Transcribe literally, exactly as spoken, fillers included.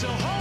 so hard.